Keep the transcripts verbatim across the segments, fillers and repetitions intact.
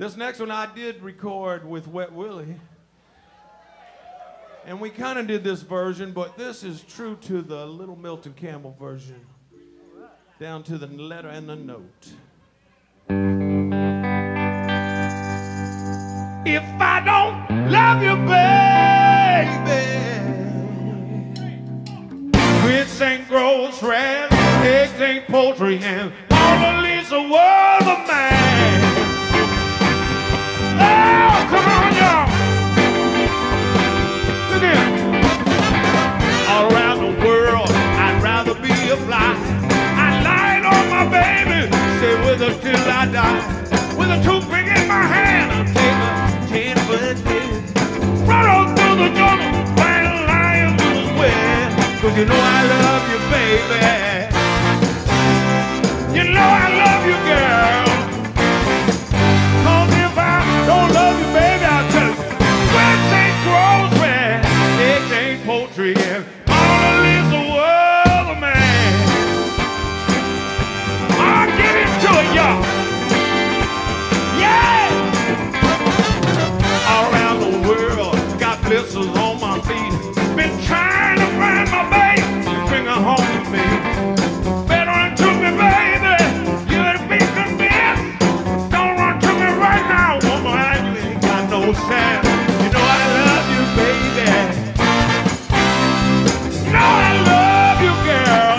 This next one I did record with Wet Willie. And we kind of did this version, but this is true to the little Milton Campbell version. Down to the letter and the note. If I don't love you, baby, grits ain't groceries, eggs ain't poultry, and Mona Lisa was a man. Oh, come on, y'all. Look here. All around the world, I'd rather be a fly. I lied on my baby, stay with her till I die. With a toothpick in my hand, I'll take her ten for a ten. Run on through the jungle, find a lion to the wind. 'Cause you know I love you, baby. You know I love you, girl. Don't love you, baby, I'll tell you. Grits ain't groceries, eggs ain't poultry, and Mona Lisa was a man. I'll get into it, y'all. Yeah! All around the world, got blisters on my feet. Been trying to find my baby, bring her home to me. Better run to me, baby, you'd be convinced. Don't run to me right now. You know I love you, baby. You know I love you, girl.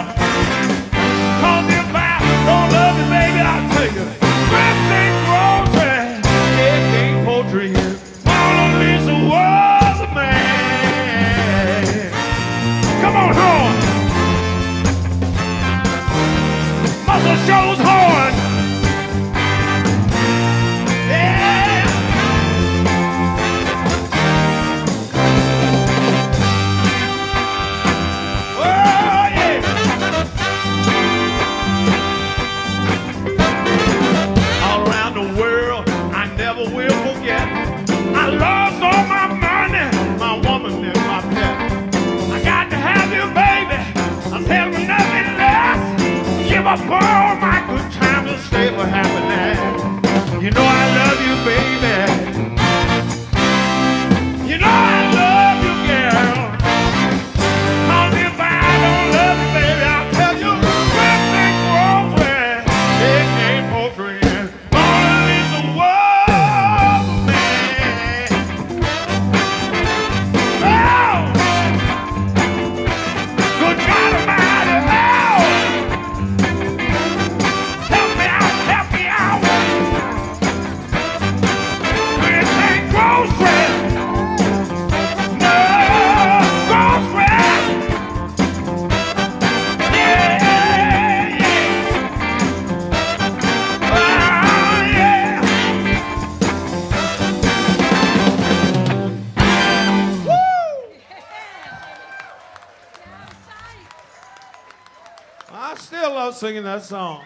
'Cause if I don't love you, baby, I'll tell you. Grits ain't groceries, eggs ain't poultry, and Mona Lisa was a man. Come on, horn. Muscle shows horn. Give up all my good times and stay for happiness. You know I love you, baby. You know I love you, girl. 'Cause if I don't love you, baby, I'll tell you. Grits ain't groceries, eggs ain't poultry, and Mona Lisa was a man. Oh! Good God Almighty, oh! I still love singing that song.